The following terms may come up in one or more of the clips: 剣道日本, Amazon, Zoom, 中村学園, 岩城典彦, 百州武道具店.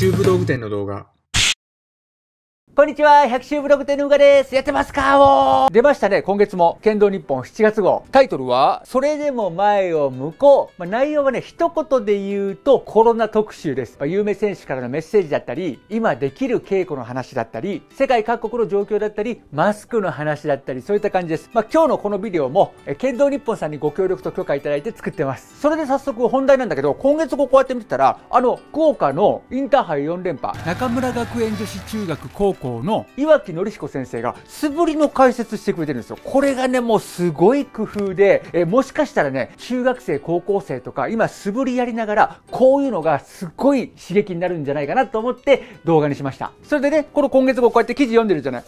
州武道具店の動画。こんにちは、百州武道具店のうがです。やってますかー。出ましたね、今月も剣道日本7月号。タイトルは、それでも前を向こう。まあ、内容はね、一言で言うとコロナ特集です。まあ、有名選手からのメッセージだったり、今できる稽古の話だったり、世界各国の状況だったり、マスクの話だったり、そういった感じです。まあ、今日のこのビデオも、剣道日本さんにご協力と許可いただいて作ってます。それで早速本題なんだけど、今月こうやって見てたら、福岡のインターハイ4連覇、中村学園女子中学高校の岩城典彦先生が素振りの解説してくれてるんですよ。これがね、もうすごい工夫で、もしかしたらね、中学生高校生とか今素振りやりながらこういうのがすっごい刺激になるんじゃないかなと思って動画にしました。それでね、この今月もこうやって記事読んでるじゃない。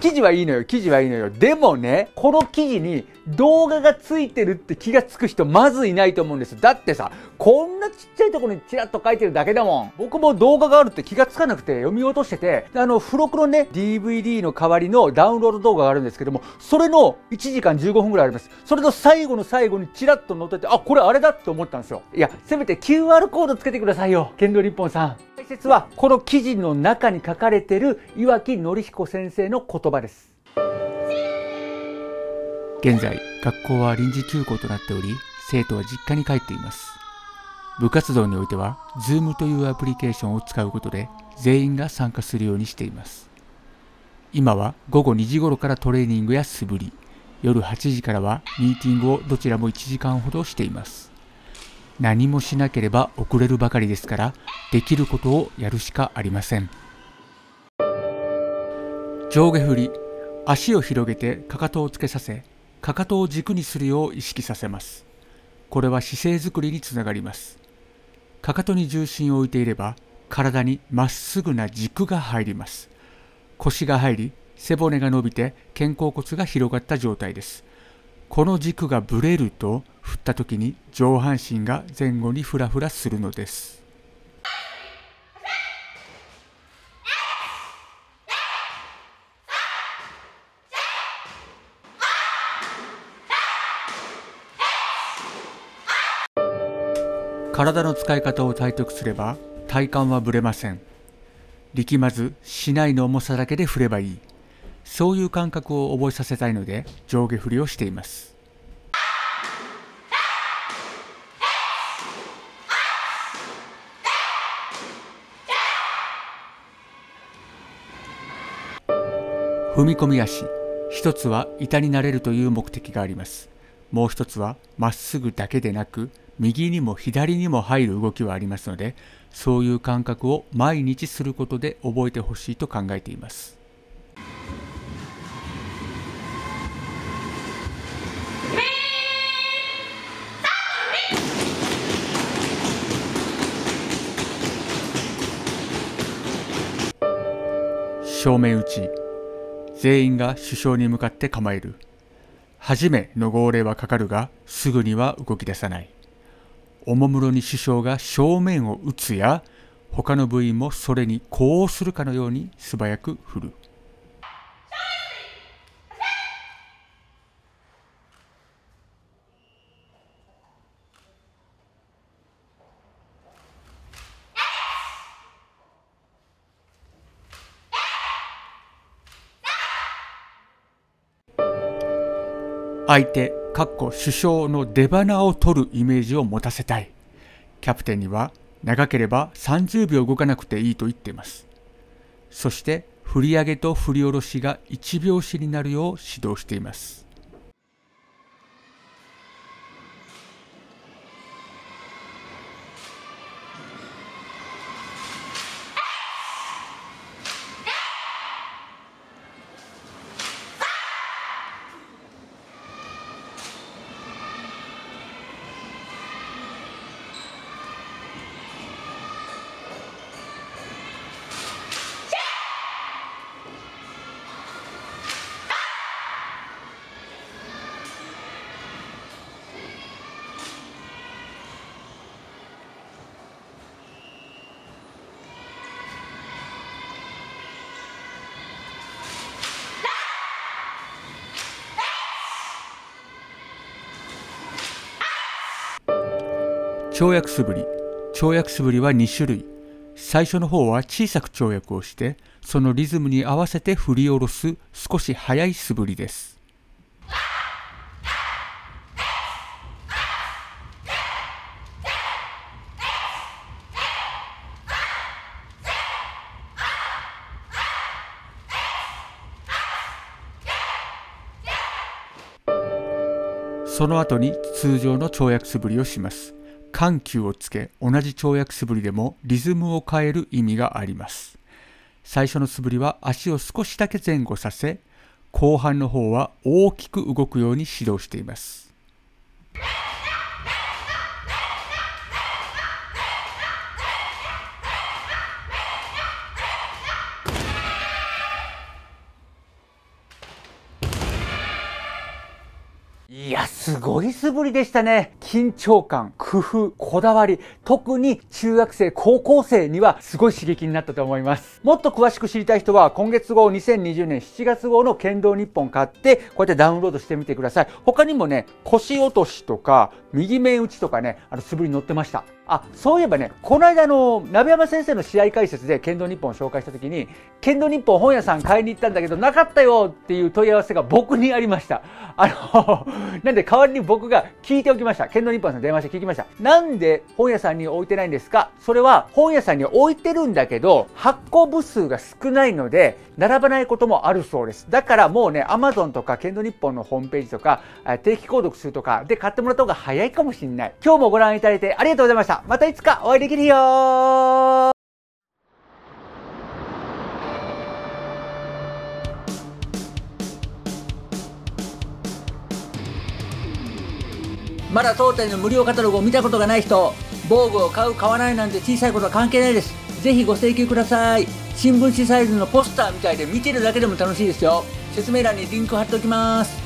記事はいいのよ、記事はいいのよ。でもね、この記事に動画がついてるって気がつく人まずいないと思うんです。だってさ、こんなちっちゃいところにチラッと書いてるだけだもん。僕も動画があるって気がつかなくて読み落としてて、付録のね、DVD の代わりのダウンロード動画があるんですけども、それの1時間15分ぐらいあります。それの最後の最後にチラッと載ってて、あ、これあれだって思ったんですよ。いや、せめて QR コードつけてくださいよ、剣道日本さん。解説は、この記事の中に書かれてる岩城典彦先生の言葉です。現在、学校は臨時休校となっており、生徒は実家に帰っています。部活動においては、Zoom というアプリケーションを使うことで、全員が参加するようにしています。今は午後2時頃からトレーニングや素振り、夜8時からはミーティングをどちらも1時間ほどしています。何もしなければ遅れるばかりですから、できることをやるしかありません。上下振り、足を広げてかかとをつけさせ、かかとを軸にするよう意識させます。これは姿勢づくりにつながります。かかとに重心を置いていれば、体にまっすぐな軸が入ります。腰が入り、背骨が伸びて肩甲骨が広がった状態です。この軸がぶれると、振った時に上半身が前後にフラフラするのです。体の使い方を体得すれば体幹はぶれません。力まず竹刀の重さだけで振ればいい。そういう感覚を覚えさせたいので上下振りをしています。踏み込み足。一つは板になれるという目的があります。もう一つはまっすぐだけでなく、右にも左にも入る動きはありますので、そういう感覚を毎日することで覚えてほしいと考えています。正面打ち。全員が主将に向かって構える。初めの号令はかかるが、すぐには動き出さない。おもむろに主将が正面を打つや、他の部員もそれに呼応するかのように素早く振る。相手主将の出鼻を取るイメージを持たせたい。キャプテンには長ければ30秒動かなくていいと言っています。そして振り上げと振り下ろしが1拍子になるよう指導しています。跳躍素振りは2種類。最初の方は小さく跳躍をして、そのリズムに合わせて振り下ろす少し速い素振りです。その後に通常の跳躍素振りをします。緩急をつけ、同じ跳躍素振りでもリズムを変える意味があります。最初の素振りは足を少しだけ前後させ、後半の方は大きく動くように指導しています。いや、すごい素振りでしたね。緊張感、工夫、こだわり、特に中学生、高校生にはすごい刺激になったと思います。もっと詳しく知りたい人は、今月号2020年7月号の剣道日本買って、こうやってダウンロードしてみてください。他にもね、腰落としとか、右面打ちとかね、素振り載ってました。あ、そういえばね、この間鍋山先生の試合解説で剣道日本を紹介した時に、剣道日本本屋さん買いに行ったんだけど、なかったよっていう問い合わせが僕にありました。なんで代わりに僕が聞いておきました。剣道日本さん電話して聞きました。なんで本屋さんに置いてないんですか？それは本屋さんに置いてるんだけど、発行部数が少ないので、並ばないこともあるそうです。だからもうね、Amazon とか剣道日本のホームページとか、定期購読するとかで買ってもらった方が早いかもしれない。今日もご覧いただいてありがとうございました。またいつかお会いできるよー。まだ当店の無料カタログを見たことがない人、防具を買う買わないなんて小さいことは関係ないです。ぜひご請求ください。新聞紙サイズのポスターみたいで見てるだけでも楽しいですよ。説明欄にリンク貼っておきます。